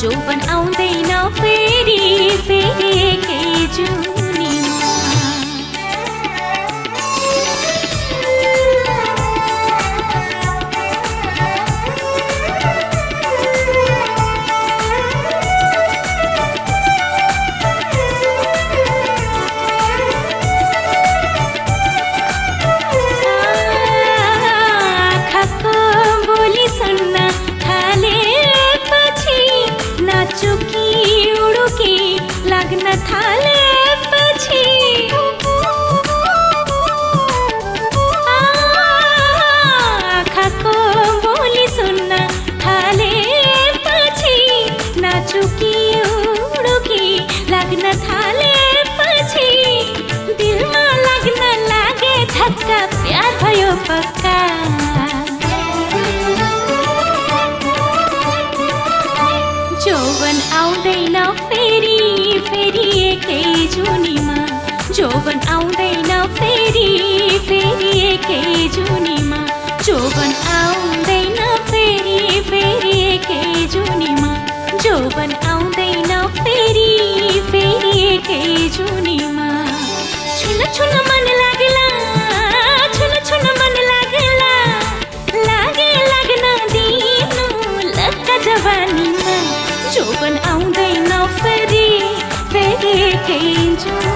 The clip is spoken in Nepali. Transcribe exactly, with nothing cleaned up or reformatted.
जोबन आउँदैन फेरि फेरेकै जुनीमा जोबन आउँदैन फेरि फेरि एकै जुनीमा जोबन आउँदैन फेरि फेरि एकै जुनीमा जोबन आउँदैन फेरि फेरि एकै जुनीमा जोबन आउँदैन फेरि फेरि एकै जुनीमा छुन छुन मन लाग्ला छुन छुन मन लाग्ला लागे लाग्न दिनु लक्क जवानीमा जोबन आउँदैन फेरि फेरि एकै जुनीमा।